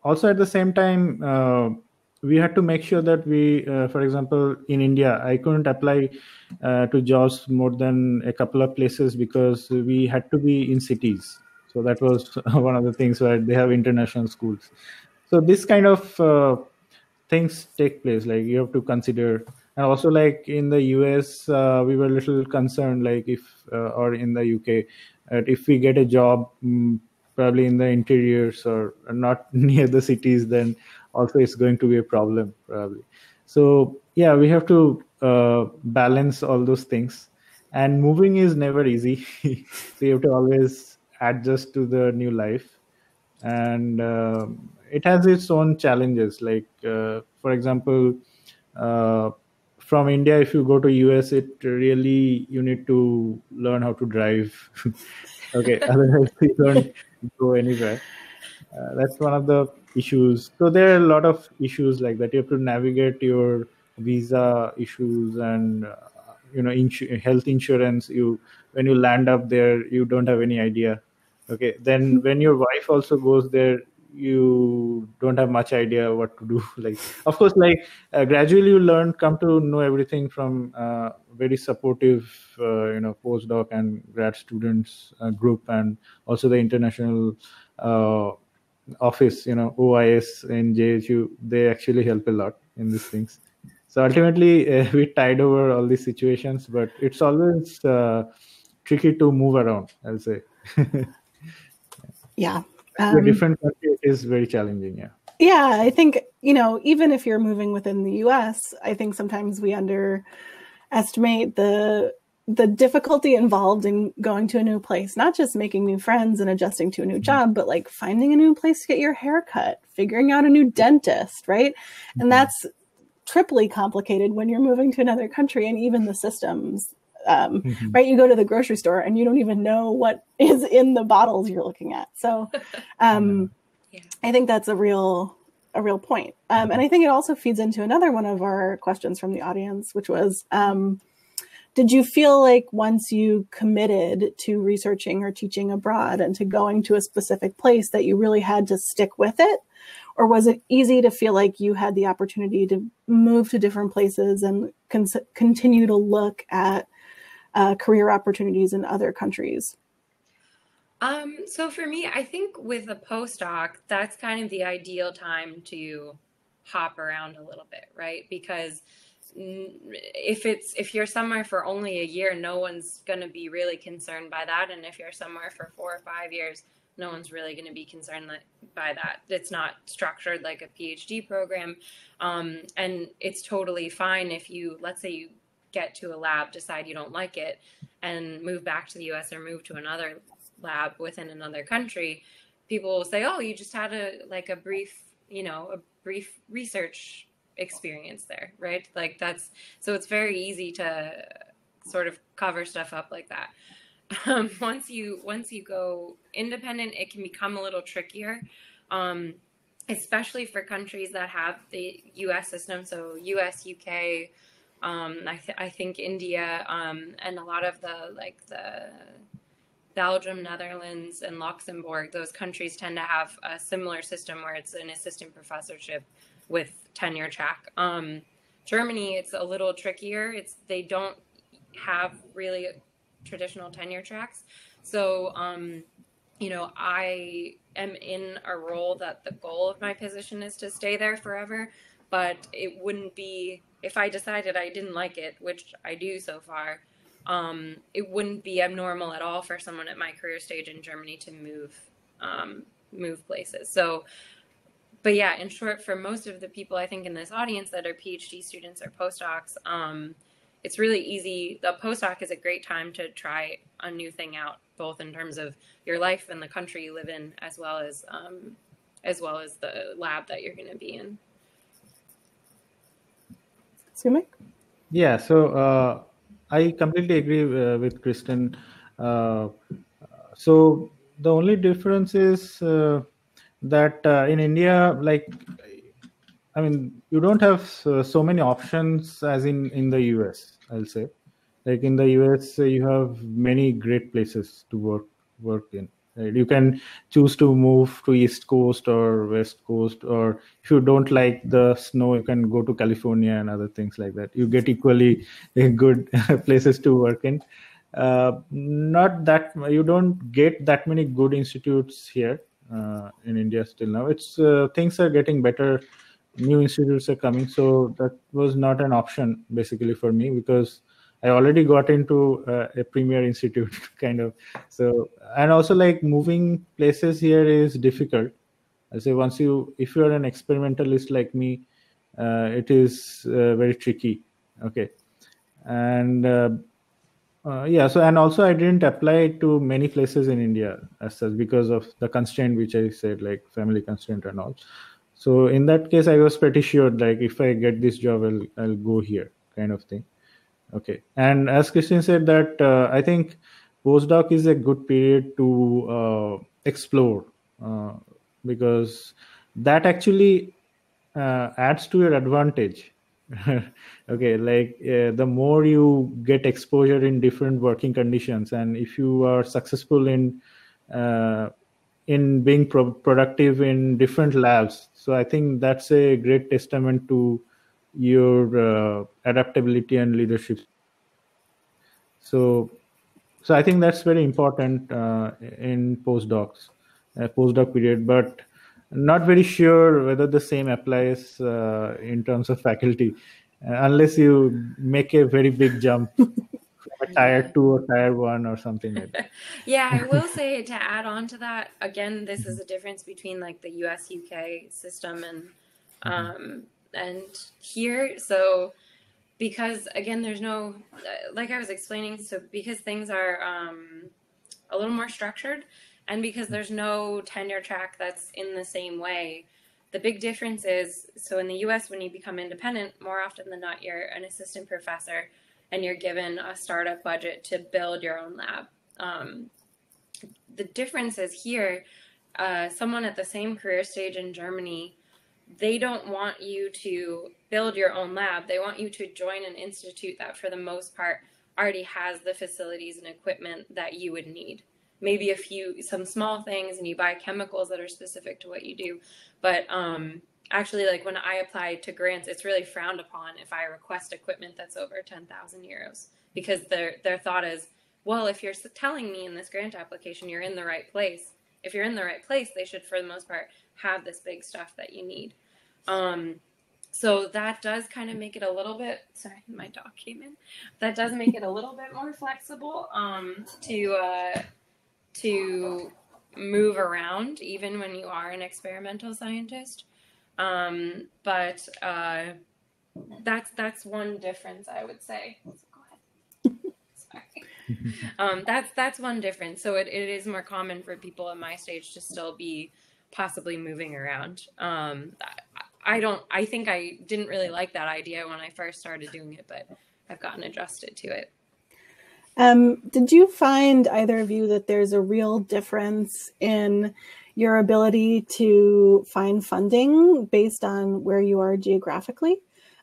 also at the same time, uh, we had to make sure that we, uh, for example, in India, I couldn't apply uh, to jobs more than a couple of places because we had to be in cities. So that was one of the things where they have international schools. So this kind of uh, things take place, like you have to consider. And also, like in the U S, uh, we were a little concerned, like if, uh, or in the U K, uh, if we get a job um, probably in the interiors or not near the cities, then also it's going to be a problem probably. So yeah, we have to uh, balance all those things. And moving is never easy. So you have to always adjust to the new life. And uh, it has its own challenges. Like, uh, for example, uh, from India, if you go to U S, it really, you need to learn how to drive. Okay, otherwise you don't go anywhere. Uh, that's one of the issues. So there are a lot of issues like that. You have to navigate your visa issues and, uh, you know, insu- health insurance. You, when you land up there, you don't have any idea. Okay, then when your wife also goes there, you don't have much idea what to do. Like, of course, like uh, gradually you learn, come to know everything from uh, very supportive, uh, you know, postdoc and grad students uh, group, and also the international uh, office, you know, O I S and J H U. They actually help a lot in these things. So ultimately, uh, we tide over all these situations, but it's always uh, tricky to move around, I'll say. Yeah. Um, a different country is very challenging, yeah. Yeah, I think, you know, even if you're moving within the U S, I think sometimes we underestimate the the difficulty involved in going to a new place, not just making new friends and adjusting to a new job, but like finding a new place to get your hair cut, figuring out a new dentist, right? Mm-hmm. And that's triply complicated when you're moving to another country, and even the systems. Um, mm-hmm. Right, you go to the grocery store and you don't even know what is in the bottles you're looking at. So um, yeah. I think that's a real a real point. Um, and I think it also feeds into another one of our questions from the audience, which was, um, did you feel like once you committed to researching or teaching abroad and to going to a specific place that you really had to stick with it? Or was it easy to feel like you had the opportunity to move to different places and con- continue to look at Uh, career opportunities in other countries? Um, so for me, I think with a postdoc, that's kind of the ideal time to hop around a little bit, right? Because if it's if you're somewhere for only a year, no one's going to be really concerned by that. And if you're somewhere for four or five years, no one's really going to be concerned that, by that. It's not structured like a PhD program. Um, and it's totally fine if you, let's say you get to a lab, decide you don't like it, and move back to the U S or move to another lab within another country. People will say, oh, you just had a like a brief, you know, a brief research experience there, right? Like that's, so it's very easy to sort of cover stuff up like that. Um, once you once you go independent, it can become a little trickier, um, especially for countries that have the U S system. So U S, U K, um, I, th I think India, um, and a lot of the like the Belgium, Netherlands, and Luxembourg. Those countries tend to have a similar system where it's an assistant professorship with tenure track. Um, Germany, it's a little trickier. It's they don't have really traditional tenure tracks. So, um, you know, I am in a role that the goal of my position is to stay there forever, but it wouldn't be, if I decided I didn't like it, which I do so far, um, it wouldn't be abnormal at all for someone at my career stage in Germany to move, um, move places. So, but yeah, in short, for most of the people I think in this audience that are PhD students or postdocs, um, it's really easy. The postdoc is a great time to try a new thing out, both in terms of your life and the country you live in, as well as um, as well as the lab that you're going to be in. Sumit? Yeah, so uh, I completely agree uh, with Kristen. Uh, so the only difference is uh, that uh, in India, like, I mean, you don't have uh, so many options as in, in the U S, I'll say. Like in the U S, you have many great places to work work in. Right? You can choose to move to East Coast or West Coast, or if you don't like the snow, you can go to California and other things like that. You get equally good places to work in. Uh, not that, you don't get that many good institutes here uh, in India still now. It's uh, things are getting better. New institutes are coming, so that was not an option basically for me, because I already got into uh, a premier institute kind of. So, and also like moving places here is difficult. I say once you, if you're an experimentalist like me, uh, it is uh, very tricky. Okay. And uh, uh, yeah, so, and also I didn't apply to many places in India as such because of the constraint, which I said, like family constraint and all. So in that case, I was pretty sure, like, if I get this job, I'll, I'll go here kind of thing. Okay. And as Kristen said that, uh, I think postdoc is a good period to uh, explore uh, because that actually uh, adds to your advantage. Okay. Like uh, the more you get exposure in different working conditions, and if you are successful in uh, in being pro productive in different labs. So I think that's a great testament to your uh, adaptability and leadership. So, so I think that's very important uh, in postdocs, uh, postdoc period, but not very sure whether the same applies uh, in terms of faculty, unless you make a very big jump. Tier two or tier one or something like that. Yeah, I will say to add on to that, again, this is a difference between like the U S, U K system and um, and here. So because again, there's no, like I was explaining, so because things are um, a little more structured and because there's no tenure track that's in the same way, the big difference is, so in the U S, when you become independent, more often than not, you're an assistant professor and you're given a startup budget to build your own lab. Um, the difference is here, uh, someone at the same career stage in Germany, they don't want you to build your own lab. They want you to join an institute that for the most part already has the facilities and equipment that you would need. Maybe a few, some small things, and you buy chemicals that are specific to what you do. But um, actually, like when I apply to grants, it's really frowned upon if I request equipment that's over ten thousand euros, because their their thought is, well, if you're telling me in this grant application, you're in the right place. If you're in the right place, they should, for the most part, have this big stuff that you need. Um, so that does kind of make it a little bit, sorry, my dog came in. That does make it a little bit more flexible um, to uh, to move around, even when you are an experimental scientist. Um, but, uh, that's, that's one difference I would say. Go ahead. Sorry. Um, that's, that's one difference. So it, it is more common for people at my stage to still be possibly moving around. Um, I, I don't, I think I didn't really like that idea when I first started doing it, but I've gotten adjusted to it. Um, did you find, either of you, that there's a real difference in your ability to find funding based on where you are geographically?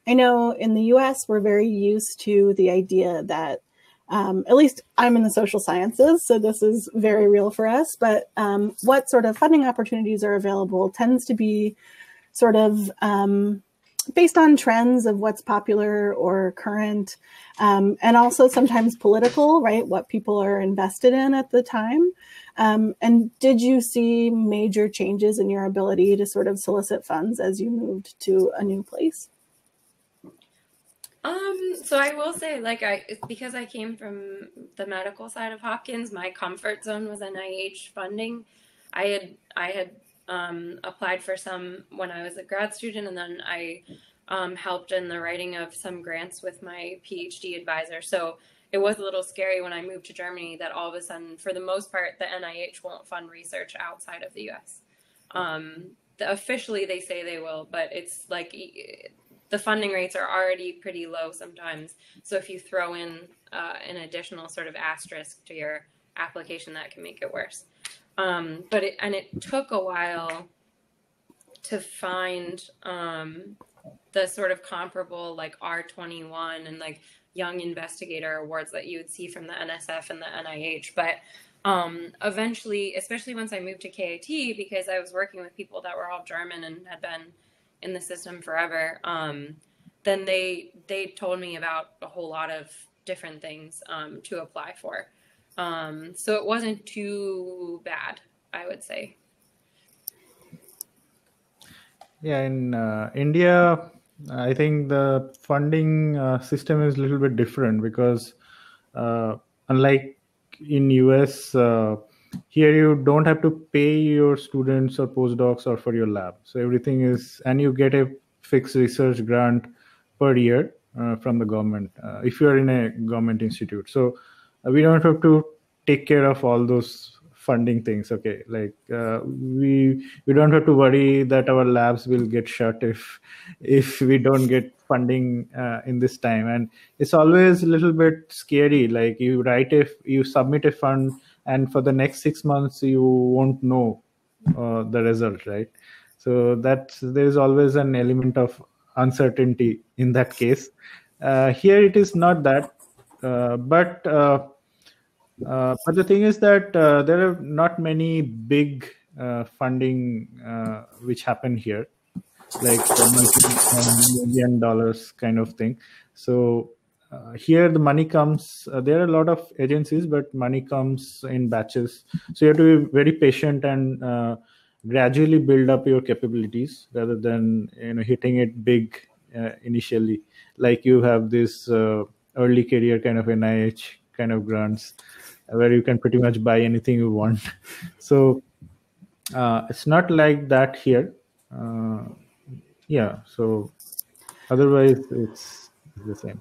I know in the U S we're very used to the idea that, um, at least I'm in the social sciences, so this is very real for us, but um, what sort of funding opportunities are available tends to be sort of um, based on trends of what's popular or current, um, and also sometimes political, right? What people are invested in at the time. Um, and did you see major changes in your ability to sort of solicit funds as you moved to a new place? Um, so I will say, like, I, because I came from the medical side of Hopkins, my comfort zone was N I H funding. I had, I had um, applied for some when I was a grad student, and then I um, helped in the writing of some grants with my PhD advisor. So it was a little scary when I moved to Germany that all of a sudden, for the most part, the N I H won't fund research outside of the U S. Um, the, officially, they say they will, but it's like... It, the funding rates are already pretty low sometimes. So if you throw in uh, an additional sort of asterisk to your application, that can make it worse. Um, but it, and it took a while to find um, the sort of comparable like R twenty-one and like Young Investigator awards that you would see from the N S F and the N I H. But um, eventually, especially once I moved to K I T, because I was working with people that were all German and had been in the system forever, um, then they they told me about a whole lot of different things um, to apply for. Um, so it wasn't too bad, I would say. Yeah, in uh, India, I think the funding uh, system is a little bit different because uh, unlike in U S, uh, here you don't have to pay your students or postdocs or for your lab. So everything is, and you get a fixed research grant per year uh, from the government uh, if you're in a government institute. So uh, we don't have to take care of all those funding things. Okay, like uh, we we don't have to worry that our labs will get shut if if we don't get funding uh, in this time. And it's always a little bit scary. Like you write if you submit a fund, and for the next six months, you won't know uh, the result, right? So that there's always an element of uncertainty in that case. Uh, here it is not that, uh, but uh, uh, but the thing is that uh, there are not many big uh, funding uh, which happen here, like multi-million dollars kind of thing. So. Uh, here the money comes, uh, there are a lot of agencies, but money comes in batches. So you have to be very patient and uh, gradually build up your capabilities rather than, you know, hitting it big uh, initially. Like you have this uh, early career kind of N I H kind of grants where you can pretty much buy anything you want. So uh, it's not like that here. Uh, yeah, so otherwise it's the same.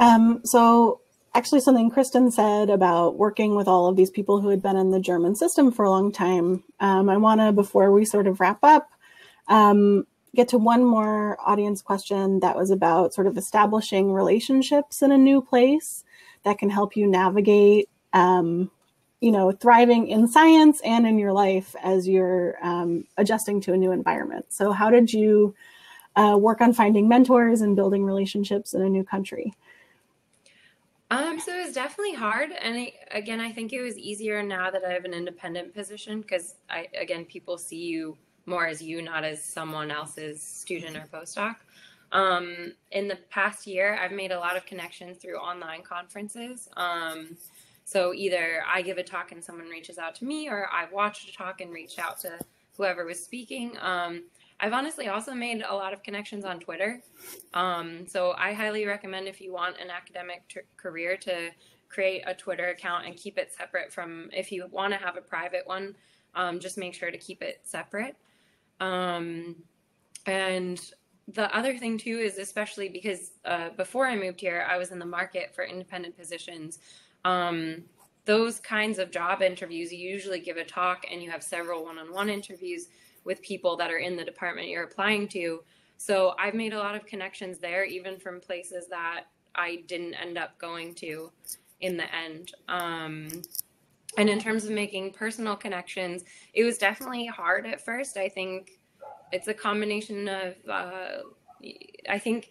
Um, so actually something Kristen said about working with all of these people who had been in the German system for a long time. Um, I want to, before we sort of wrap up, um, get to one more audience question that was about sort of establishing relationships in a new place that can help you navigate, um, you know, thriving in science and in your life as you're um, adjusting to a new environment. So how did you uh, work on finding mentors and building relationships in a new country? Um, so it was definitely hard. And I, again, I think it was easier now that I have an independent position because, I, again, people see you more as you, not as someone else's student or postdoc. Um, in the past year, I've made a lot of connections through online conferences. Um, so either I give a talk and someone reaches out to me, or I watched a talk and reached out to whoever was speaking. Um, I've honestly also made a lot of connections on Twitter. Um, so I highly recommend if you want an academic t career to create a Twitter account and keep it separate from, if you want to have a private one, um, just make sure to keep it separate. Um, and the other thing too is, especially because uh, before I moved here, I was in the market for independent positions. Um, those kinds of job interviews, you usually give a talk and you have several one-on-one interviews with people that are in the department you're applying to. So I've made a lot of connections there, even from places that I didn't end up going to. in the end. Um, and in terms of making personal connections, it was definitely hard at first. I think it's a combination of, uh, I think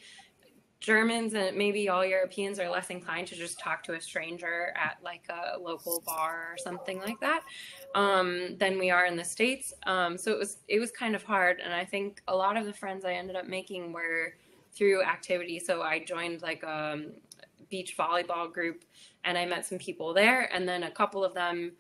Germans and maybe all Europeans are less inclined to just talk to a stranger at like a local bar or something like that um, than we are in the States. Um, so it was it was kind of hard. And I think a lot of the friends I ended up making were through activity. So I joined like a beach volleyball group and I met some people there. And then a couple of them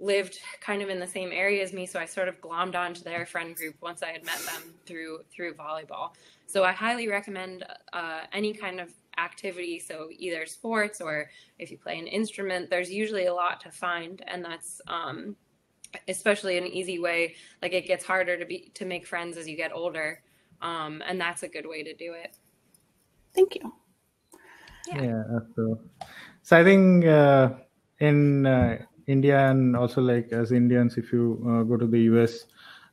lived kind of in the same area as me. So I sort of glommed onto their friend group once I had met them through through volleyball. So I highly recommend uh, any kind of activity. So either sports or if you play an instrument, there's usually a lot to find. And that's um, especially an easy way. Like it gets harder to be to make friends as you get older. Um, and that's a good way to do it. Thank you. Yeah, yeah so, so I think uh, in uh, India and also like as Indians, if you uh, go to the U S,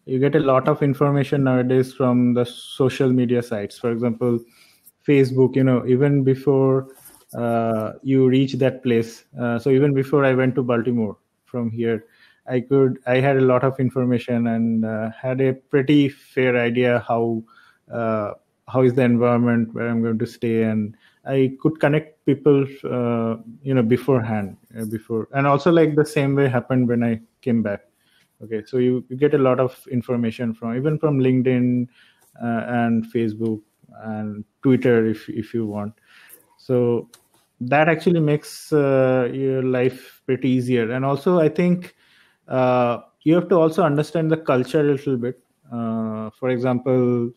you get a lot of information nowadays from the social media sites. For example, Facebook, you know, even before uh, you reach that place. Uh, so even before I went to Baltimore from here, I could, I had a lot of information and uh, had a pretty fair idea how, uh, how is the environment where I'm going to stay, and I could connect people, uh, you know, beforehand, uh, before, and also like the same way happened when I came back. Okay, so you, you get a lot of information from even from LinkedIn uh, and Facebook and Twitter, if if you want. So that actually makes uh, your life pretty easier. And also, I think uh, you have to also understand the culture a little bit. Uh, for example.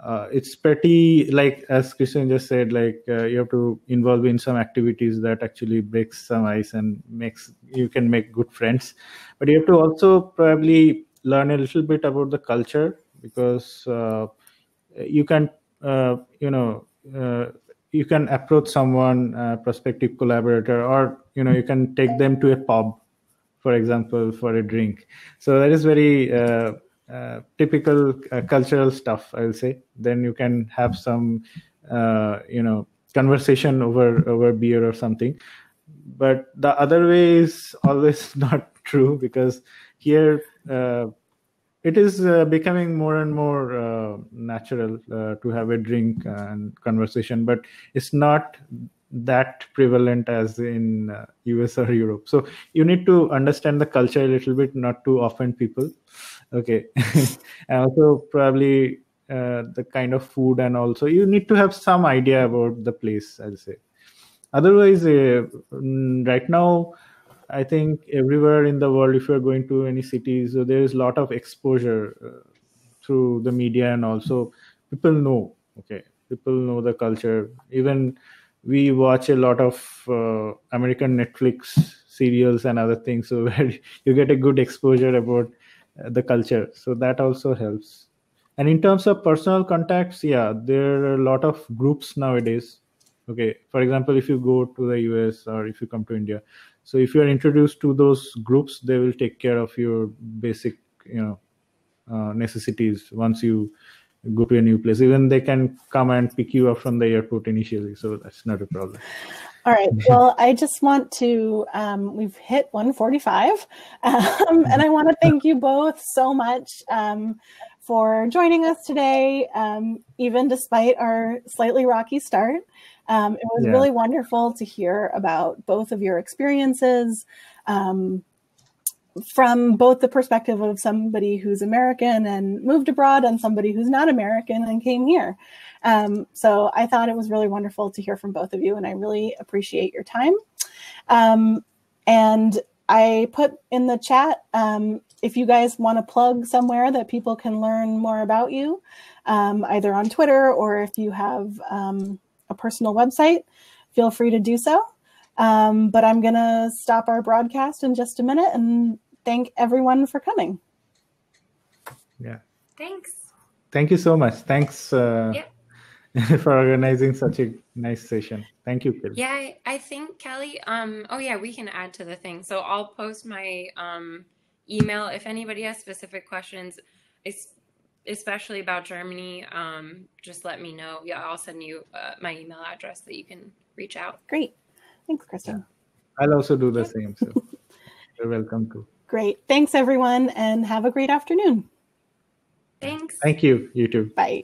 Uh, it's pretty, like as Kristen just said, like uh, you have to involve in some activities that actually breaks some ice and makes you can make good friends. But you have to also probably learn a little bit about the culture, because uh, you can, uh, you know, uh, you can approach someone, a prospective collaborator, or, you know, you can take them to a pub, for example, for a drink. So that is very uh, Uh, typical uh, cultural stuff, I'll say. Then you can have some, uh, you know, conversation over over beer or something. But the other way is always not true, because here uh, it is uh, becoming more and more uh, natural uh, to have a drink and conversation, but it's not that prevalent as in uh, U S or Europe. So you need to understand the culture a little bit, not to offend people. Okay. And also probably uh, the kind of food, and also you need to have some idea about the place, I'll say. Otherwise, uh, right now, I think everywhere in the world, if you're going to any cities, so there is a lot of exposure uh, through the media, and also people know, okay, people know the culture. Even we watch a lot of uh, American Netflix serials and other things, so where you get a good exposure about the culture. So that also helps. And in terms of personal contacts, yeah, there are a lot of groups nowadays. Okay, for example, if you go to the U S or if you come to India, so if you are introduced to those groups, they will take care of your basic, you know, uh, necessities once you go to a new place. Even they can come and pick you up from the airport initially, so that's not a problem. All right. Well, I just want to, um, we've hit one forty-five, um, and I want to thank you both so much um, for joining us today, um, even despite our slightly rocky start. Um, it was yeah. really wonderful to hear about both of your experiences um, from both the perspective of somebody who's American and moved abroad and somebody who's not American and came here. Um, so I thought it was really wonderful to hear from both of you, and I really appreciate your time. Um, and I put in the chat, um, if you guys want to plug somewhere that people can learn more about you, um, either on Twitter or if you have um, a personal website, feel free to do so. Um, but I'm going to stop our broadcast in just a minute and thank everyone for coming. Yeah. Thanks. Thank you so much. Thanks uh, yeah. for organizing such a nice session. Thank you, Kelly. Yeah, I, I think, Kelly, um, oh, yeah, we can add to the thing. So I'll post my um, email if anybody has specific questions, especially about Germany. Um, just let me know. Yeah, I'll send you uh, my email address that you can reach out. Great. Thanks, Kristen. I'll also do the same. So you're welcome too. Great. Thanks, everyone, and have a great afternoon. Thanks. Thank you. You too. Bye.